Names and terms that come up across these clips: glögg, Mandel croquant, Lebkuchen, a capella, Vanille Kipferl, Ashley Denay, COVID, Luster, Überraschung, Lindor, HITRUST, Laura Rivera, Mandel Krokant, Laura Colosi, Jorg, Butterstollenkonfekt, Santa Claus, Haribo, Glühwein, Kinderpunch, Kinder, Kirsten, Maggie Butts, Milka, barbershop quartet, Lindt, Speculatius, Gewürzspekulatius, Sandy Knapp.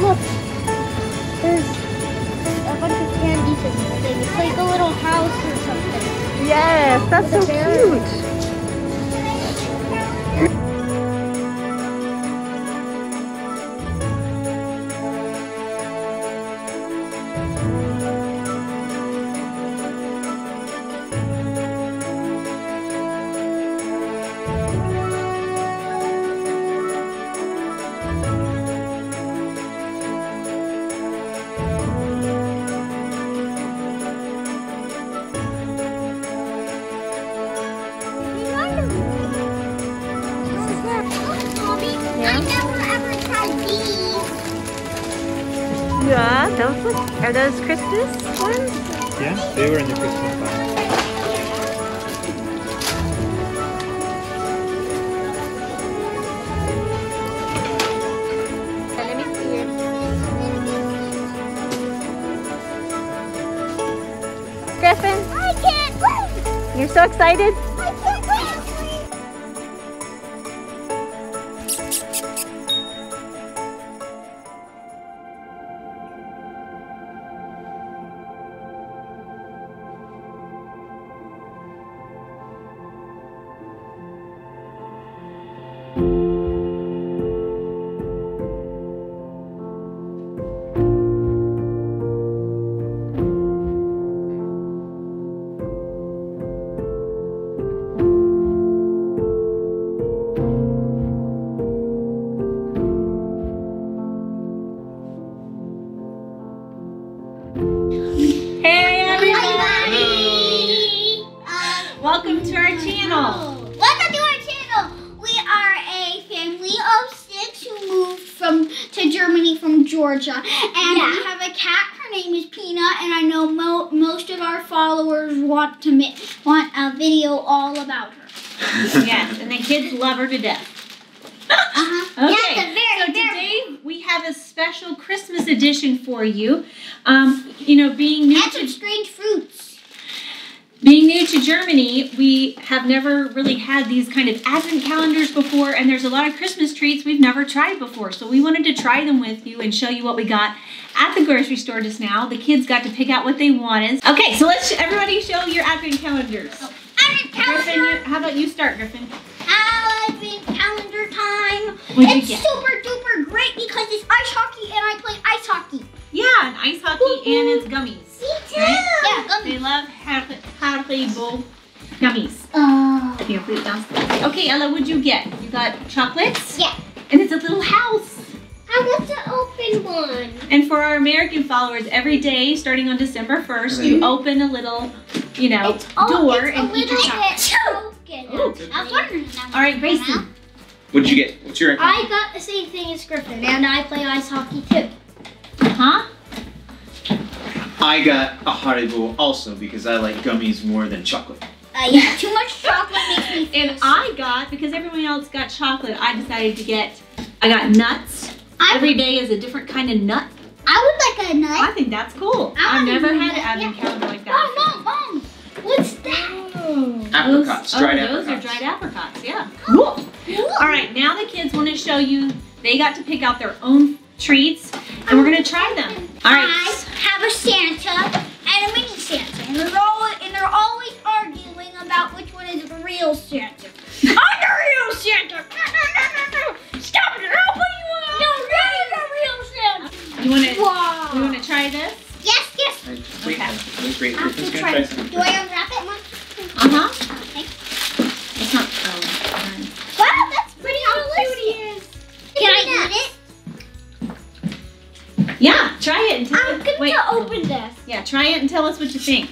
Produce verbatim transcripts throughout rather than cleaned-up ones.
Look, there's a bunch of candy things. It's like a little house or something. Yes, that's so cute. Yeah, those look, are those Christmas ones? Yeah, they were in the Christmas box. Let me see here. Griffin! I can't wait! You're so excited? I can't wait! Welcome to our channel. Welcome to our channel. We are a family of six who moved from to Germany from Georgia, and yeah. we have a cat. Her name is Peanut, and I know mo most of our followers want to make, want a video all about her. Yes, and the kids love her to death. Uh-huh. Okay. Yeah, the very, so very today we have a special Christmas edition for you. Um, you know, being new and to some strange fruits. Being new to Germany, we have never really had these kind of advent calendars before, and there's a lot of Christmas treats we've never tried before. So we wanted to try them with you and show you what we got at the grocery store just now. The kids got to pick out what they wanted. Okay, so let's everybody show your advent calendars. Oh, advent calendar. Griffin, how about you start, Griffin? Advent calendar time. It's super duper great because it's ice hockey and I play ice hockey. Yeah, and ice hockey Ooh. and it's gummies. Me too. Right? Yeah, gummies. They love Haribo gummies. Oh. Okay, Ella, what'd you get? You got chocolates? Yeah. And it's a little house. I want to open one. And for our American followers, every day, starting on December first, mm-hmm. you open a little, you know, it's door all, it's and a eat your chocolate. Open. I was wondering that. All right, Gracie. What'd you get? What's your I got the same thing as Griffin, and I play ice hockey too. Huh? I got a Haribo also because I like gummies more than chocolate. Uh, yeah, too much chocolate makes me feel. And I got, because everyone else got chocolate, I decided to get, I got nuts. I Every would, day is a different kind of nut. I would like a nut. I think that's cool. I I've never had an advent yeah. calendar like that. Mom, mom, mom, what's that? Oh, apricots, those, dried oh, apricots. Those are dried apricots, yeah. Oh. All right, now the kids want to show you, they got to pick out their own treats, and we're going to try them. All right. I have a Santa and a mini Santa, and they're, all, and they're always arguing about which one is a real Santa. I'm the real Santa! No, no, no, no, no! Stop it! I'll put you on! No, that is a real Santa! You want to wow. You want to try this? Yes, yes! Wait, wait, wait, wait. I'm just gonna try some. Do I unwrap it, Mom? Uh-huh. Okay. It's not so Wow, that's pretty how cute he is! Can I eat it? Yeah, try it and tell I'm us. I'm going to open this. Yeah, try it and tell us what you think.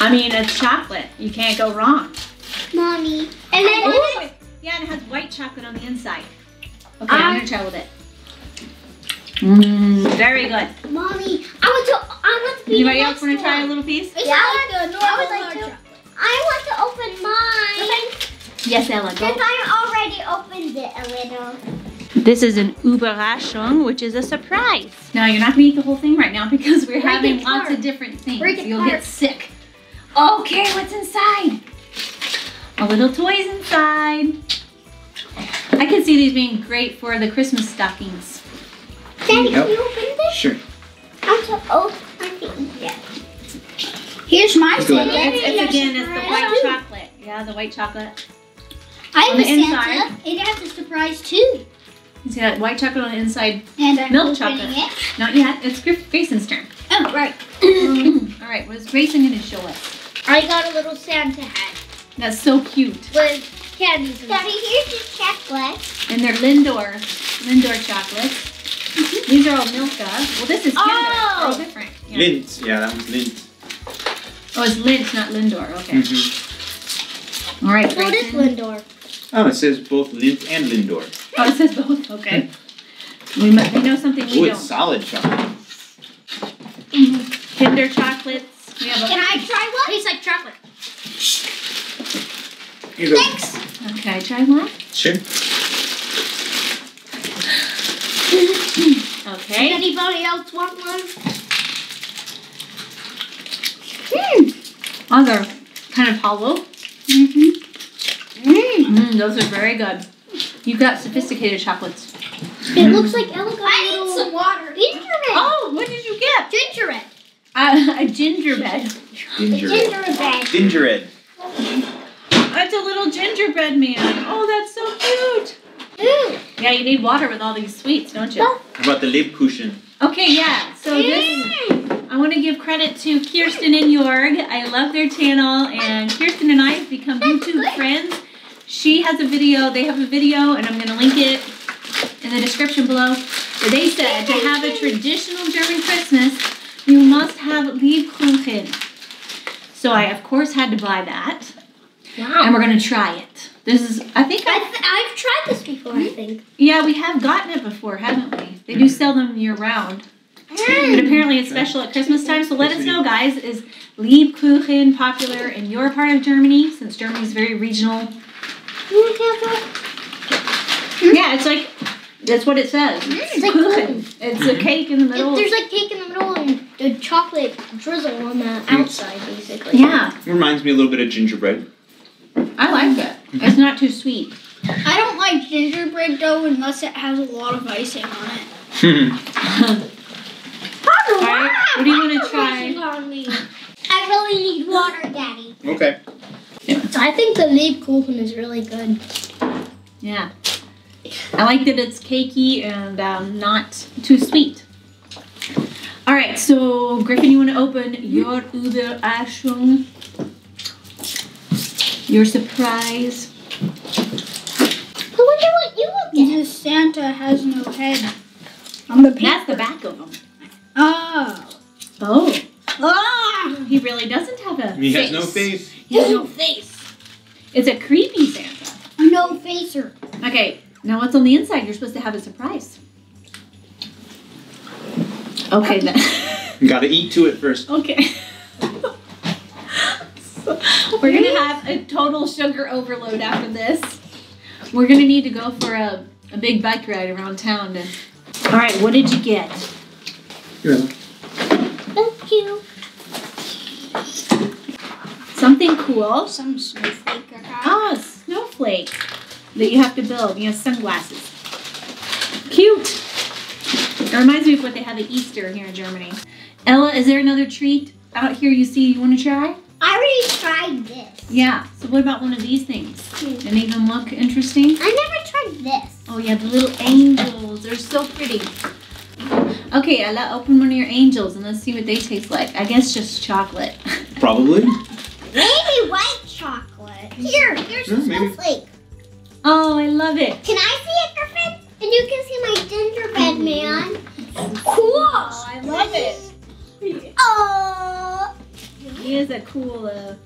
I mean, it's chocolate. You can't go wrong. Mommy. And then oh, it yeah, and it has white chocolate on the inside. Okay, um, I'm going to try with it. Mmm, very good. Mommy, I want to, I want to be Anybody else want to try a little piece? Yeah, yeah I like the normal I like chocolate. I want to open mine. Okay. Yes, Ella, go. Because I already opened it a little. This is an Überraschung, which is a surprise. Now, you're not going to eat the whole thing right now because we're Break having lots of different things. You'll hard. get sick. Okay, what's inside? A little toys inside. I can see these being great for the Christmas stockings. Daddy, can you open this? Sure. I'm so old. I can eat it. Here's my Santa. It's, it's again, it's the white chocolate. Yeah, the white chocolate. I have a Santa. Inside. It has a surprise too. You see that white chocolate on the inside? And I'm milk chocolate. It. Not yet. It's Grayson's turn. Oh, right. Mm. All right. What is Grayson going to show us? I got a little Santa hat. That's so cute. With candies. Daddy, here's the chocolate. And they're Lindor, Lindor chocolates. Mm-hmm. These are all Milka. Well, this is Kinder. Oh, all different. Yeah. Lindt. Yeah, that one's Lindt. Oh, it's Lindt, not Lindor. Okay. Mm-hmm. All right. What is Lindor? Oh, it says both Lindt and Lindor. Oh, it says both. Okay. we, must, we know something we Ooh, don't. Oh, it's solid chocolate. Mm-hmm. Kinder chocolates. We have a Can I try one? Tastes like chocolate. Here you go. Thanks. Okay, try one. Sure. Okay. Anybody else want one? Mm. Oh, they're kind of hollow. Mm-hmm. Mm. Mm, those are very good. You've got sophisticated chocolates. It mm. looks like elegant. I need some water. Gingerbread. Oh, what did you get? Gingerbread. Uh, a gingerbread. Gingerbread. Gingerbread. Gingerbread. That's a little gingerbread man. Oh, that's so cute. Ooh. Yeah, you need water with all these sweets, don't you? How about the Lebkuchen? Okay, yeah. So this, I want to give credit to Kirsten and Jorg. I love their channel, and Kirsten and I have become YouTube friends. She has a video, they have a video, and I'm going to link it in the description below. Where they said to have a traditional German Christmas, you must have Lebkuchen. So I, of course, had to buy that. Wow. And we're going to try it. This is, I think I've, I've tried this before, I think. Yeah, we have gotten it before, haven't we? They do sell them year-round. Mm. But apparently it's special at Christmas time, so let us know, guys. Is Lebkuchen popular in your part of Germany, since Germany's very regional? Yeah, it's like, that's what it says. It's like Kuchen. It's a cake in the middle. There's like cake in the middle and the chocolate drizzle on the outside, basically. Yeah. It reminds me a little bit of gingerbread. I like it. It's not too sweet. I don't like gingerbread dough unless it has a lot of icing on it. All right, what do you want to try? I really need water, Daddy. Okay. Yeah. I think the Lebkuchen is really good. Yeah. I like that it's cakey and um, not too sweet. All right, so Griffin, you want to open your Überraschung? Your surprise. I wonder what you look at. Because Santa has no head. On the That's the back of him. Oh. Oh. Oh. He really doesn't have a he face. He has no face. He has no face. It's a creepy Santa. No facer. Okay. Now what's on the inside? You're supposed to have a surprise. Okay then. You gotta eat to it first. Okay. We're going to have a total sugar overload after this. We're going to need to go for a, a big bike ride around town. To... All right, what did you get? Yeah. Thank you. Something cool. Some snowflake. Ah, oh, snowflake that you have to build. You have sunglasses. Cute. It reminds me of what they have at Easter here in Germany. Ella, is there another treat out here you see you want to try? I already tried this. Yeah. So what about one of these things? Mm. Any of them look interesting? I never tried this. Oh yeah, the little angels. They're so pretty. Okay, Ella, open one of your angels and let's see what they taste like. I guess just chocolate. Probably. Maybe white chocolate. Here, here's yeah, a snowflake. Oh, I love it. Can I see it, Griffin? And you can see my gingerbread mm. man. Cool. Oh, I love it. Oh. He is a cool uh,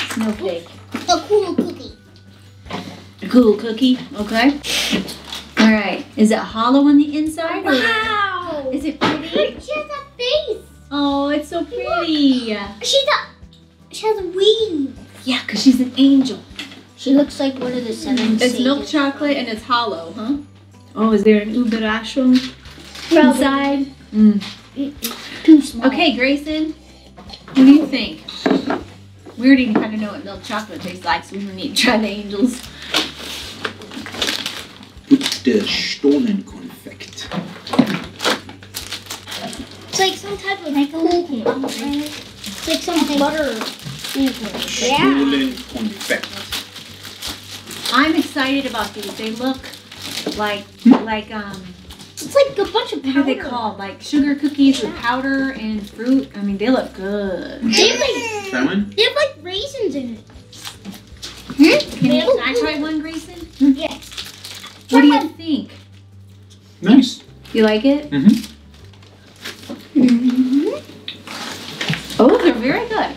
snowflake. A cool cookie. A cool cookie, okay. All right, is it hollow on the inside? Or wow! Is it pretty? She has a face. Oh, it's so pretty. Look. She's a, she has wings. Yeah, because she's an angel. She looks like one of the seven sages. It's milk chocolate and it's hollow, huh? Oh, is there an Überraschung inside? Mm. Too small. Okay, Grayson. What do you think? We already kind of know what milk chocolate tastes like, so we don't need to try the angels. Butterstollenkonfekt. like some type of like gluten. It's like some butter. Yeah. I'm excited about these. They look like like um. It's like a bunch of powder. What are they called? Like sugar cookies with powder and fruit. I mean, they look good. They have like, try one? They have like raisins in it. Hmm? Can, you, can I try one raisin? Yes. What do you think? Nice. You like it? Mm-hmm. Mm-hmm. Oh, they're very good.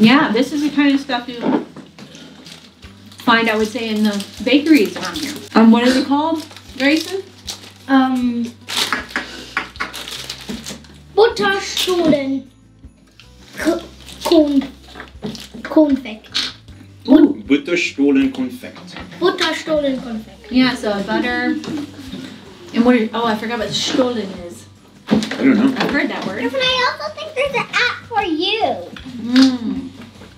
Yeah, this is the kind of stuff you find, I would say, in the bakeries around here. Um, what is it called? Grayson? Um, Butterstollenkonfekt. Butterstollenkonfekt. Butterstollenkonfekt. Yeah, so butter. And what? Are, oh, I forgot what Stollen is. I don't know. I've heard that word. But I also think there's an app for you. Mm.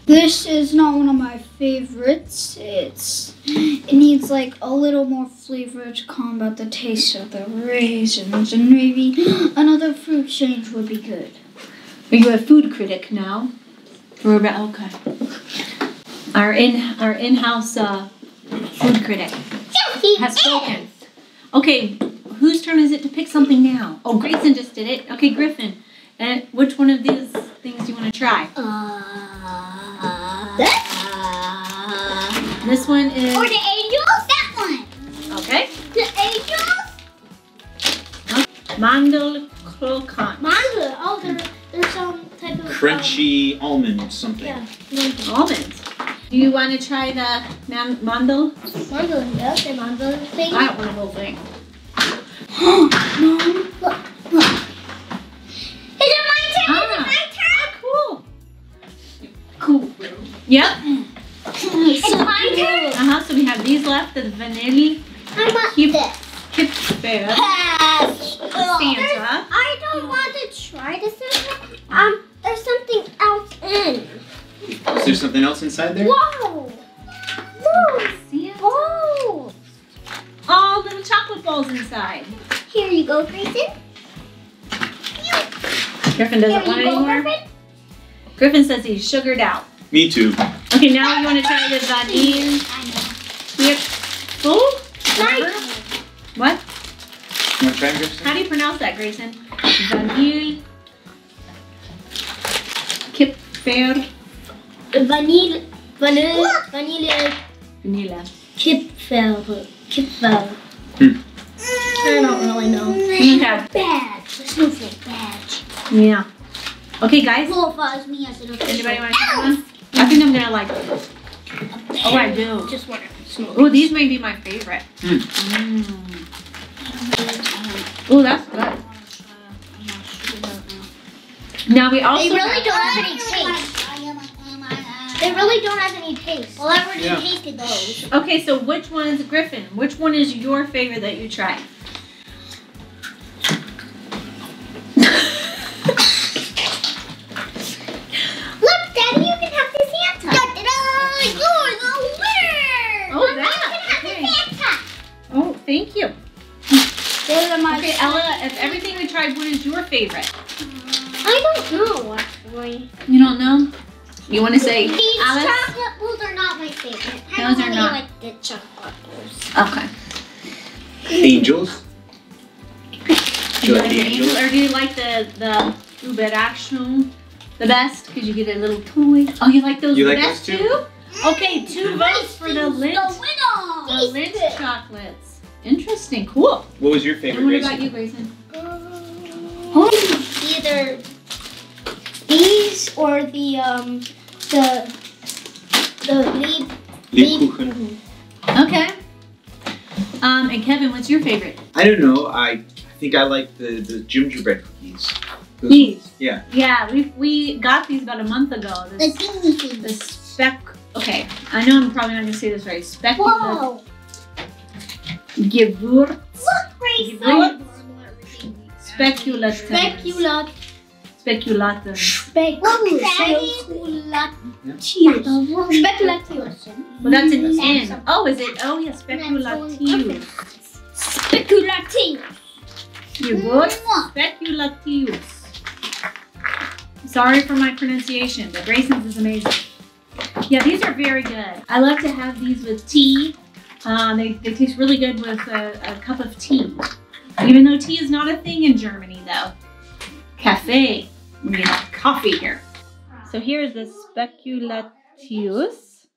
This is not one of my favorites. It's it needs like a little more flavor to combat the taste of the raisins, and maybe another fruit change would be good. Are you a food critic now? Okay. Our in our in-house uh, food critic has spoken. Okay, whose turn is it to pick something now? Oh, Grayson just did it. Okay, Griffin. And which one of these things do you want to try? Uh. Uh, this one is... Or the angels? That one! Okay. The angels? Mandel croquant. Mandel. Oh, there, there's some type of... Crunchy um, almond or something. Yeah. Mandel. Almonds. Do you want to try the man mandel? Mandel, yeah. The mandel thing. I don't want the whole thing. Mom, look, look. Is it my turn? Ah. Is it my turn? Oh, cool. Cool. Yep. It's so my turn. Uh huh. So we have these left. The vanille. I want Kip, this. Kipferl. Santa. I don't want to try this. One. Um, there's something else in. Is there something else inside there? Whoa! Whoa! Whoa! All little chocolate balls inside. Here you go, Grayson. Griffin doesn't want it anymore. Griffin? Griffin says he's sugared out. Me too. Okay, now you want to try the vanille. Yep. Oh, what? You want to try, Grayson? How do you pronounce that, Grayson? Vanille Kipferl. Vanille. Vanille. Vanille. Vanilla. Kipferl. Kipferl. Hmm. I don't really know. Okay. Bad. Snowflake badge. Yeah. Okay, guys. Anybody want to try one? I think I'm gonna like this. Oh, I do. Just one. Oh, these may be my favorite. Mm. Mm. Oh, that's good. Now we also. They really don't have any taste. They really don't have any taste. Well, I already yeah. tasted those. Okay, so which one's Griffin? Which one is your favorite that you tried? Thank you. Okay, Ella, if everything we tried, what is your favorite? I don't know, actually. You don't know? You want to say, these Alice? Chocolate balls are not my favorite. Those I don't are really not. Like the chocolate balls. Okay. Angels? Do you like the angels? Or do you like the, the Überraschung the best? Because you get a little toy. Oh, you like those you the like best those too? too? Okay, two votes for the Lindt. The winner! The Lindt chocolates. Interesting, cool. What was your favorite, Grayson? What about you, Grayson? Oh, either these or the um the the Lebkuchen. Okay. Um, and Kevin, what's your favorite? I don't know. I think I like the the gingerbread cookies. Those these. Ones. Yeah. Yeah, we we got these about a month ago. This, the thingy The spec. Okay, I know I'm probably not gonna say this right. Spec. Whoa. Gewürz. Look, Grayson. Speculatius. Speculatius. Speculatius. Speculatius. Well, that's an N. Oh, is it? Oh, yeah. Speculatius. Speculatius. Gewürzspekulatius. Sorry for my pronunciation, but raisins is amazing. Yeah, these are very good. I love to have these with tea. Uh, they, they taste really good with a, a cup of tea. Even though tea is not a thing in Germany, though. Cafe. We have coffee here. So here is the Speculatius.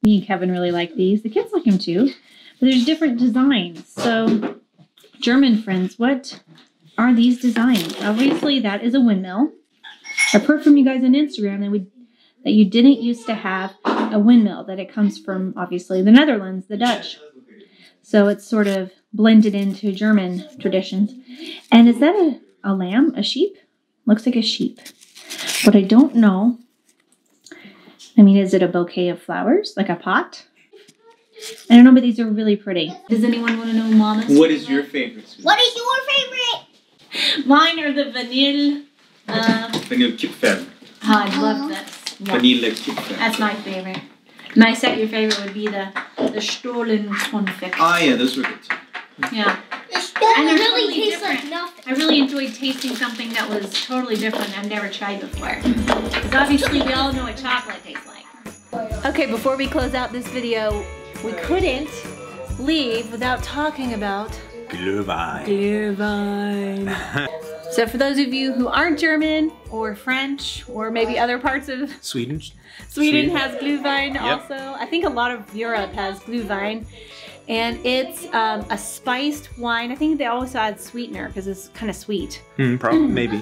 Me and Kevin really like these. The kids like them too. But there's different designs. So, German friends, what are these designs? Obviously, that is a windmill. I put from you guys on Instagram that we that you didn't used to have a windmill, that it comes from, obviously, the Netherlands, the Dutch. So it's sort of blended into German traditions. And is that a, a lamb? A sheep? Looks like a sheep. But I don't know. I mean, is it a bouquet of flowers? Like a pot? I don't know, but these are really pretty. Does anyone want to know Mama's favorite? What is your favorite? Susan? What is your favorite? Mine are the vanille. Uh, Vanille Kipferl. Oh, I love this. Yeah. Vanille Kipferl. That's my favorite. My set, your favorite would be the the Butterstollenkonfekt. Oh yeah, those were good too. Yeah. And it really totally tastes different. Like nothing. I really enjoyed tasting something that was totally different I've never tried before. Because obviously we all know what chocolate tastes like. Okay, before we close out this video, we couldn't leave without talking about Glühwein. Glühwein. So for those of you who aren't German or French or maybe other parts of Sweden, Sweden, Sweden. has Glühwein yep. also. I think a lot of Europe has Glühwein, and it's um, a spiced wine. I think they also add sweetener because it's kind of sweet. Mm, probably, maybe.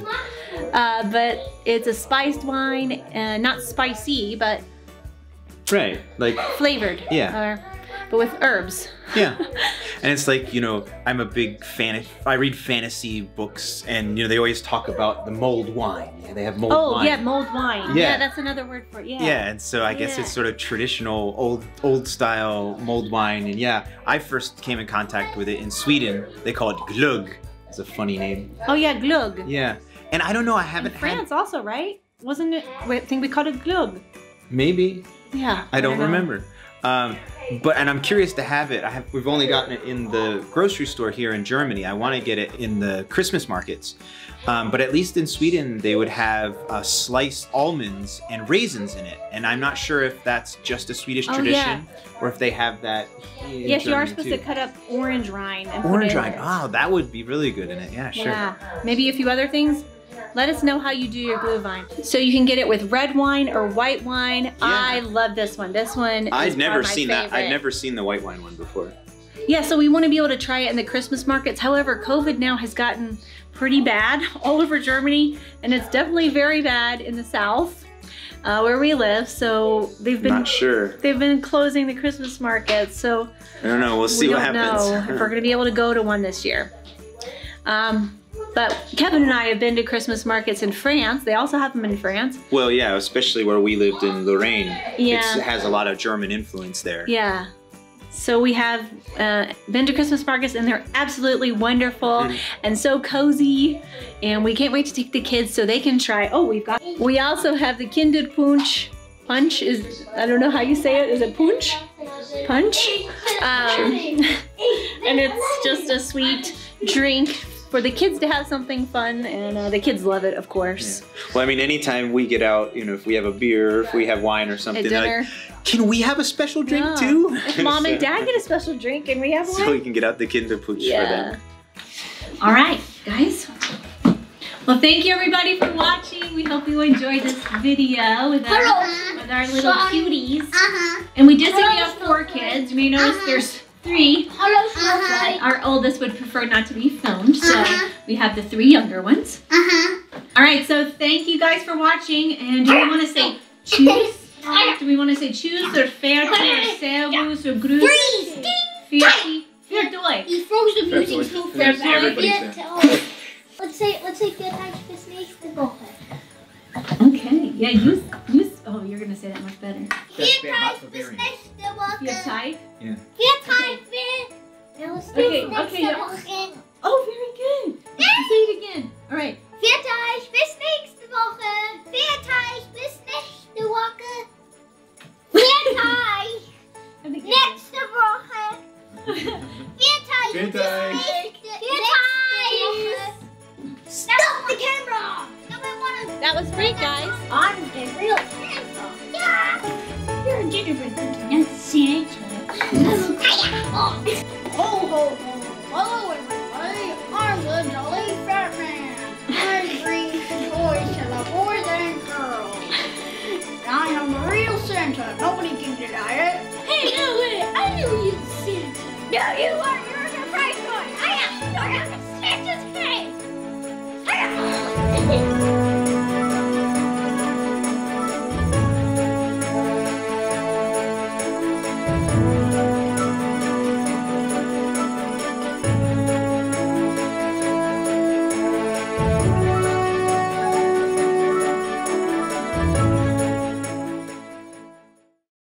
Uh, but it's a spiced wine, uh, not spicy, but right, like flavored. Yeah. Or, but with herbs. Yeah. And it's like, you know, I'm a big fan. I read fantasy books, and, you know, they always talk about the mulled wine. Yeah, they have mulled oh, wine. Oh, yeah, mulled wine. Yeah. yeah, that's another word for it. Yeah. Yeah, and so I guess yeah. it's sort of traditional, old old style mulled wine. And yeah, I first came in contact with it in Sweden. They call it glögg. It's a funny name. Oh, yeah, glögg. Yeah. And I don't know, I haven't in France had... also, right? Wasn't it? I think we called it glögg. Maybe. Yeah. I don't I remember. Um, but and I'm curious to have it. I have we've only gotten it in the grocery store here in Germany. I want to get it in the Christmas markets, um, but at least in Sweden they would have uh, sliced almonds and raisins in it. And I'm not sure if that's just a Swedish oh, tradition yeah. or if they have that. In yes, Germany you are supposed too. to cut up orange rind. And orange rind. Oh, that would be really good in it. Yeah, sure. Yeah, maybe a few other things. Let us know how you do your Glühwein. So you can get it with red wine or white wine. Yeah. I love this one. This one I've never seen favorite. that. I've never seen the white wine one before. Yeah, so we want to be able to try it in the Christmas markets. However, COVID now has gotten pretty bad all over Germany, and it's definitely very bad in the South uh, where we live. So they've been not sure. They've been closing the Christmas markets. So I don't know. We'll see we what don't happens. Know if we're going to be able to go to one this year. Um, But Kevin and I have been to Christmas markets in France. They also have them in France. Well, yeah, especially where we lived in Lorraine. Yeah. It has a lot of German influence there. Yeah. So we have uh, been to Christmas markets, and they're absolutely wonderful mm. and so cozy. And we can't wait to take the kids so they can try. Oh, we've got... We also have the Kinderpunch. Punch is... I don't know how you say it. Is it punch? Punch. Um, and it's just a sweet drink for the kids to have something fun, and uh, the kids love it, of course. Yeah. Well, I mean, anytime we get out, you know, if we have a beer, if we have wine or something, they're like, can we have a special drink yeah. too? If mom so, and dad get a special drink and we have so wine. So we can get out the Kinderpunch yeah. for them. All right, guys. Well, thank you everybody for watching. We hope you enjoyed this video with our, with our little cuties. Uh-huh. And we did say we have four kids. You may notice uh-huh. there's three. Uh-huh. Our oldest would prefer not to be filmed, so uh-huh. we have the three younger ones. Uh-huh. All right, so thank you guys for watching. And do we want to say tschüss? Do we want to say tschüss or fair or servus or grüß? Freeze! Fierci, fiertoi. He froze the music so fast. Let's say, let's say good night to the snakes and go. Okay. Yeah, you, you. Oh, you're gonna say that much better. You're tight. Yeah. You're tight. Okay. Okay. okay. Oh, very good. Say it again. All right. Vier Tage bis nächste Woche. Vier Tage bis nächste Woche. Vier Tage. Nächste Woche. Vier Tage bis nächste Woche. that was great, guys. Autumn did real Santa. Yeah. You're a gingerbread cookie, not Santa. Ho, ho, ho. Hello, everybody. I'm the Jolly Fat Man. I bring toys to the boys and girls. And I am the real Santa. Nobody can deny it. Hey, no way. I knew you were Santa. No, you weren't.